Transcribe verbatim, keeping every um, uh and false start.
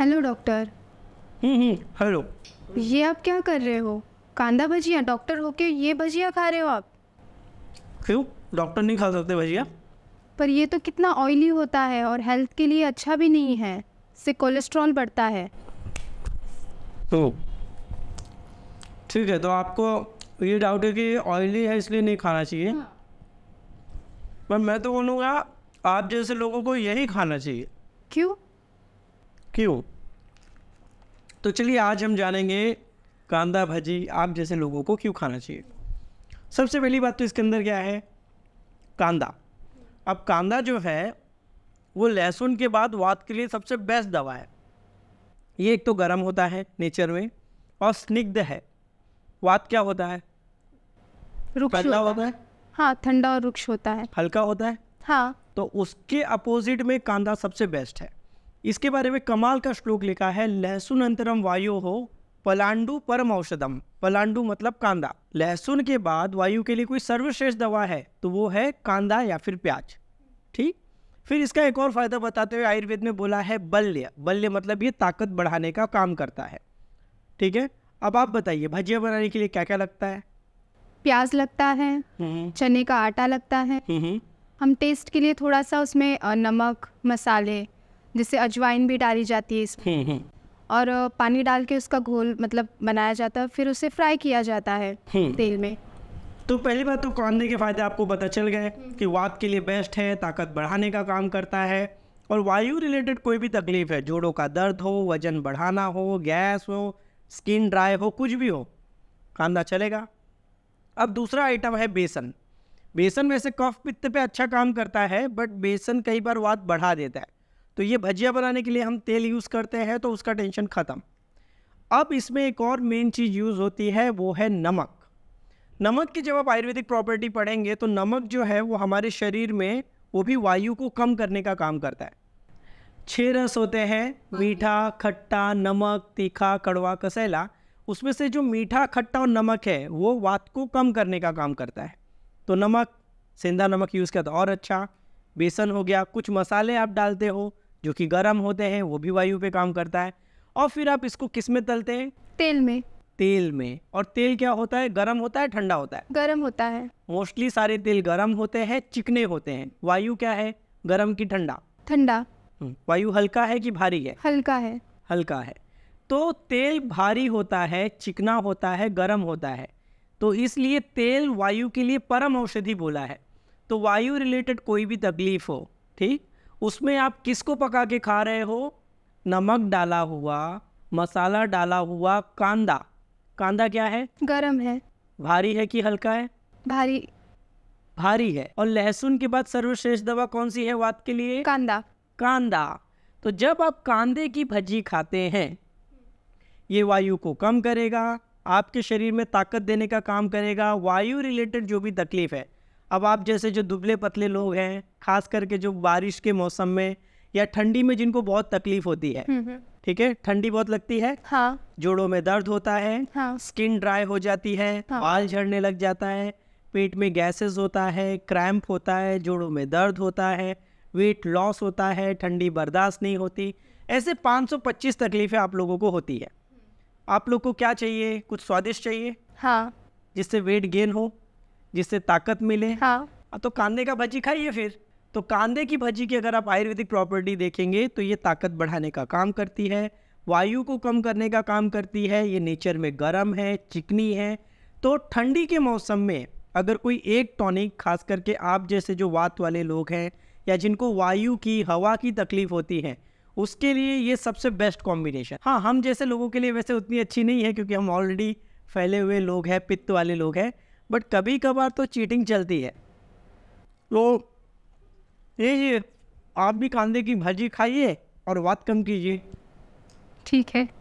Hello doctor. हम्म hello, ये आप क्या कर रहे हो? कांदा भजिया? डॉक्टर होके ये भजिया खा रहे हो आप? क्यों, डॉक्टर नहीं खा सकते भजिया? पर ये तो कितना ऑयली होता है और हेल्थ के लिए अच्छा भी नहीं है, इससे कोलेस्ट्रॉल बढ़ता है। तो ठीक है, तो आपको ये डाउट है कि ऑयली है इसलिए नहीं खाना चाहिए। हाँ। पर मैं तो बोलूँगा आप जैसे लोगों को यही खाना चाहिए। क्यों क्यों तो चलिए आज हम जानेंगे कांदा भजी आप जैसे लोगों को क्यों खाना चाहिए। सबसे पहली बात तो इसके अंदर क्या है, कांदा। अब कांदा जो है वो लहसुन के बाद वात के लिए सबसे बेस्ट दवा है। ये एक तो गर्म होता है नेचर में और स्निग्ध है। वात क्या होता है? रुक्ष होता, होता है। हाँ, ठंडा और रुक्ष होता है, हल्का होता है। हाँ, तो उसके अपोजिट में कांदा सबसे बेस्ट है। इसके बारे में कमाल का श्लोक लिखा है, लहसुन अंतरम वायो हो पलांडु परम औषधम। पलांडु मतलब कांदा। लहसुन के बाद वायु के लिए कोई सर्वश्रेष्ठ दवा है तो वो है कांदा या फिर प्याज। ठीक, फिर इसका एक और फायदा बताते हुए आयुर्वेद में बोला है बल्य। बल्य मतलब ये ताकत बढ़ाने का काम करता है। ठीक है, अब आप बताइए भजिया बनाने के लिए क्या क्या लगता है? प्याज लगता है, चने का आटा लगता है, हम टेस्ट के लिए थोड़ा सा उसमें नमक, मसाले, जैसे अजवाइन भी डाली जाती है इसमें, और पानी डाल के उसका घोल मतलब बनाया जाता है, फिर उसे फ्राई किया जाता है तेल में। तो पहली बात तो कांदे के फायदे आपको पता चल गए कि वात के लिए बेस्ट है, ताकत बढ़ाने का काम करता है, और वायु रिलेटेड कोई भी तकलीफ है, जोड़ों का दर्द हो, वजन बढ़ाना हो, गैस हो, स्किन ड्राई हो, कुछ भी हो, कांदा चलेगा। अब दूसरा आइटम है बेसन। बेसन वैसे कफ पित्त पे अच्छा काम करता है, बट बेसन कई बार वात बढ़ा देता है, तो ये भजिया बनाने के लिए हम तेल यूज़ करते हैं, तो उसका टेंशन ख़त्म। अब इसमें एक और मेन चीज़ यूज़ होती है, वो है नमक। नमक की जब आप आयुर्वेदिक प्रॉपर्टी पढ़ेंगे तो नमक जो है वो हमारे शरीर में, वो भी वायु को कम करने का काम करता है। छः रस होते हैं, मीठा, खट्टा, नमक, तीखा, कड़वा, कसैला। उसमें से जो मीठा, खट्टा और नमक है वो वात को कम करने का काम करता है, तो नमक, सेंधा नमक यूज़ किया तो और अच्छा। बेसन हो गया, कुछ मसाले आप डालते हो जो कि गर्म होते हैं, वो भी वायु पे काम करता है। और फिर आप इसको किस में तलते हैं? तेल में। तेल में, और तेल क्या होता है, गर्म होता है, ठंडा होता है? गर्म होता है। मोस्टली सारे तेल गर्म होते हैं, चिकने होते हैं। वायु क्या है, गर्म की ठंडा? ठंडा। वायु हल्का है कि भारी है? हल्का है। हल्का है, तो तेल भारी होता है, चिकना होता है, गर्म होता है, तो इसलिए तेल वायु के लिए परम औषधि बोला है। तो वायु रिलेटेड कोई भी तकलीफ हो, ठीक, उसमें आप किसको पका के खा रहे हो? नमक डाला हुआ, मसाला डाला हुआ कांदा। कांदा क्या है? गरम है। भारी है कि हल्का है? भारी। भारी है। और लहसुन के बाद सर्वश्रेष्ठ दवा कौन सी है वात के लिए? कांदा। कांदा। तो जब आप कांदे की भजी खाते हैं, ये वायु को कम करेगा, आपके शरीर में ताकत देने का काम करेगा, वायु रिलेटेड जो भी तकलीफ है। अब आप जैसे जो दुबले पतले लोग हैं, खास करके जो बारिश के मौसम में या ठंडी में जिनको बहुत तकलीफ होती है, ठीक है, ठंडी बहुत लगती है। हाँ। जोड़ों में दर्द होता है। हाँ। स्किन ड्राई हो जाती है, बाल झड़ने लग जाता है, पेट में गैसेस होता है, क्रैम्प होता है, जोड़ों में दर्द होता है, वेट लॉस होता है, ठंडी बर्दाश्त नहीं होती, ऐसे पाँच सौ पच्चीस तकलीफें आप लोगों को होती है। आप लोग को क्या चाहिए? कुछ स्वादिष्ट चाहिए। हाँ। जिससे वेट गेन हो, जिससे ताकत मिले। हाँ। तो कांदे का भजी खाइए। फिर तो कांदे की भजी की अगर आप आयुर्वेदिक प्रॉपर्टी देखेंगे तो ये ताकत बढ़ाने का काम करती है, वायु को कम करने का काम करती है, ये नेचर में गर्म है, चिकनी है, तो ठंडी के मौसम में अगर कोई एक टॉनिक, खास करके आप जैसे जो वात वाले लोग हैं या जिनको वायु की, हवा की तकलीफ होती है, उसके लिए ये सबसे बेस्ट कॉम्बिनेशन। हाँ, हम जैसे लोगों के लिए वैसे उतनी अच्छी नहीं है क्योंकि हम ऑलरेडी फैले हुए लोग हैं, पित्त वाले लोग हैं, बट कभी कभार तो चीटिंग चलती है। तो ये आप भी कांदे की भजी खाइए और वात कम कीजिए। ठीक है।